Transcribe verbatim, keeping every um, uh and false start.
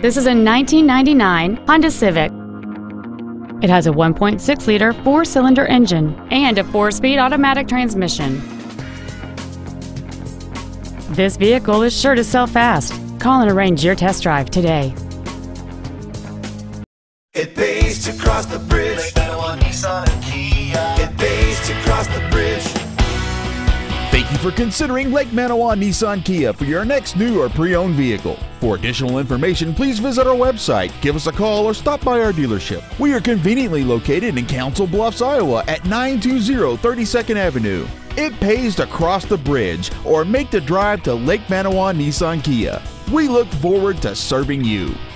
This is a nineteen ninety-nine Honda Civic. It has a one point six liter four-cylinder engine and a four-speed automatic transmission. This vehicle is sure to sell fast. Call and arrange your test drive today. It pays to cross the bridge. Lake Manawa Nissan Kia. It pays to cross the bridge. Thank you for considering Lake Manawa Nissan Kia for your next new or pre-owned vehicle. For additional information, please visit our website, give us a call, or stop by our dealership. We are conveniently located in Council Bluffs, Iowa at nine two zero thirty-second Avenue. It pays to cross the bridge or make the drive to Lake Manawa Nissan Kia. We look forward to serving you.